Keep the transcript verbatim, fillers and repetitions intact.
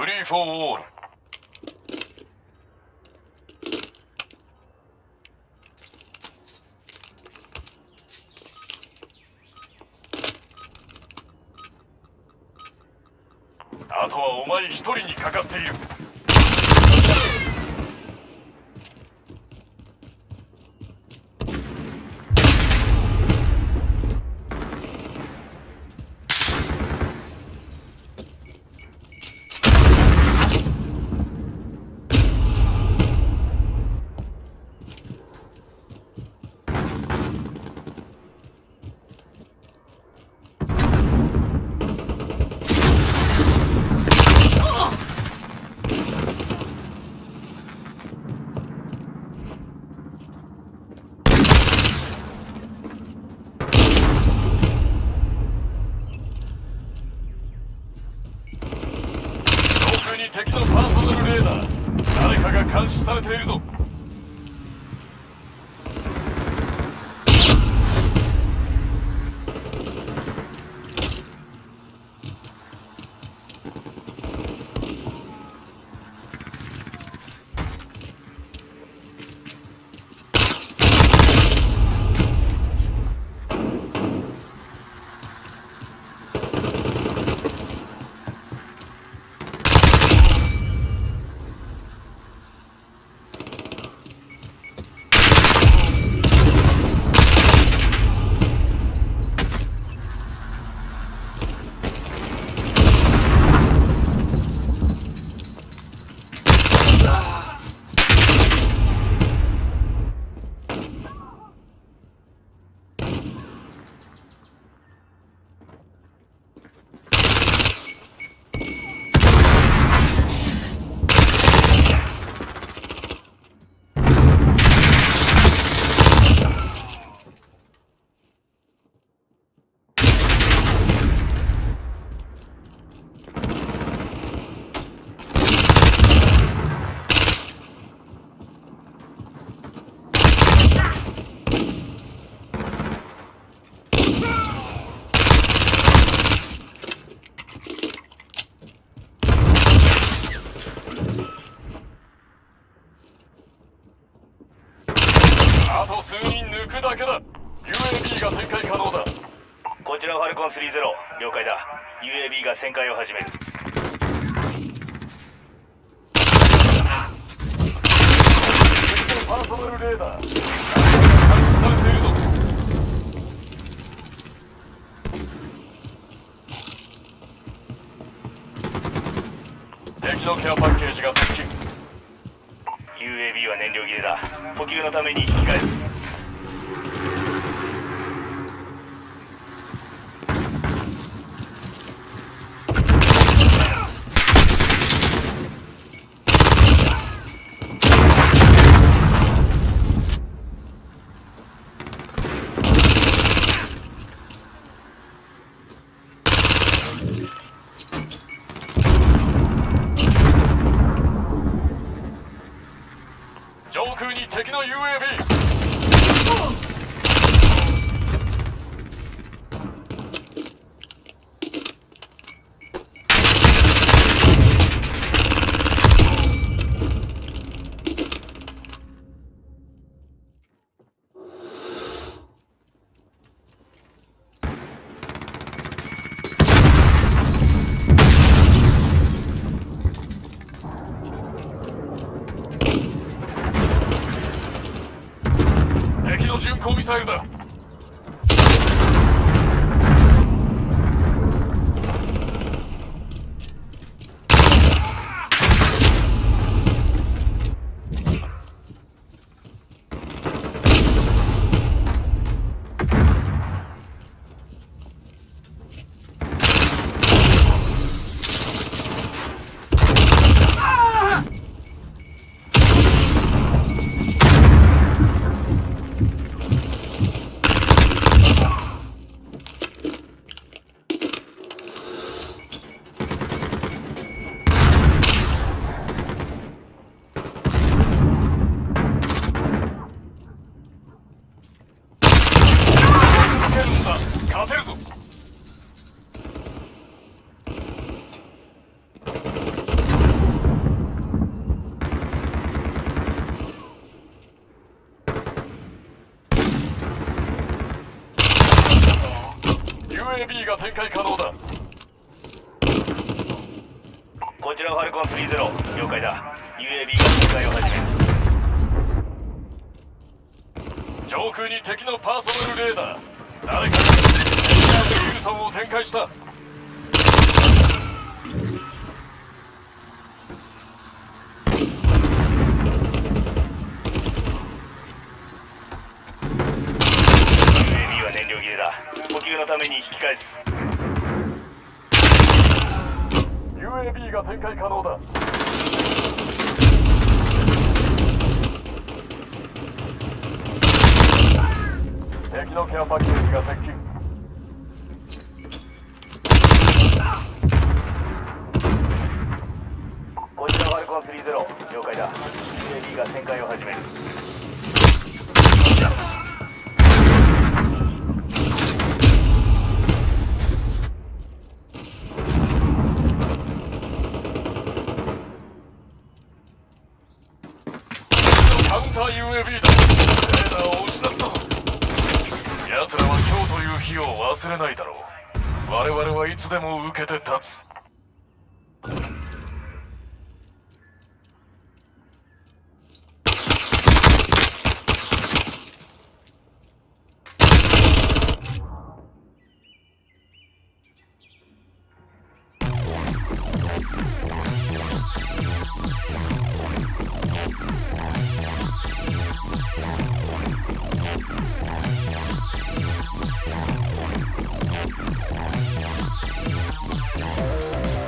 Ready for war. エービー が展開可能だ。こちらファルコンさんじゅう、了解だ。ユーエービー が展開を始める。上空に敵のパーソナルレーダー、誰かがウィルソンを展開した。ユーエービー が展開可能だ。敵のケアパッケージが接近。こちらファルコンさんじゅう、了解だ。ユーエービー が展開を始める。忘れないだろう。我々はいつでも受けて立つ。We'll be right back.